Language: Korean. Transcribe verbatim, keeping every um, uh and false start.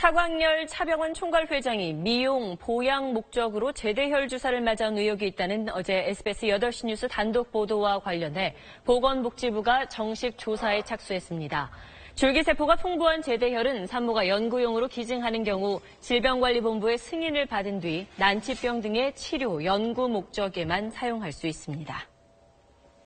차광렬 차병원 총괄회장이 미용, 보양 목적으로 제대혈 주사를 맞아온 의혹이 있다는 어제 에스비에스 여덟 시 뉴스 단독 보도와 관련해 보건복지부가 정식 조사에 착수했습니다. 줄기세포가 풍부한 제대혈은 산모가 연구용으로 기증하는 경우 질병관리본부의 승인을 받은 뒤 난치병 등의 치료, 연구 목적에만 사용할 수 있습니다.